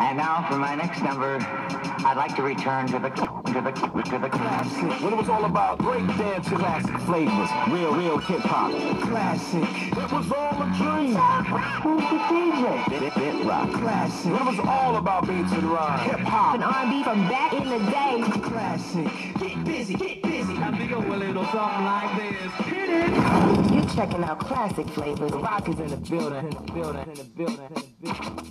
And now for my next number, I'd like to return to the classic. When it was all about breakdance, classic flavors, real hip hop, classic. It was all a dream. Who's the DJ? Bent Roc, classic. When it was all about beats and rhymes, hip hop and R&B from back in the day, classic. Get busy, get busy. I think I'm willing to something like this. Hit it. You're checking out classic flavors. Rock is in the building.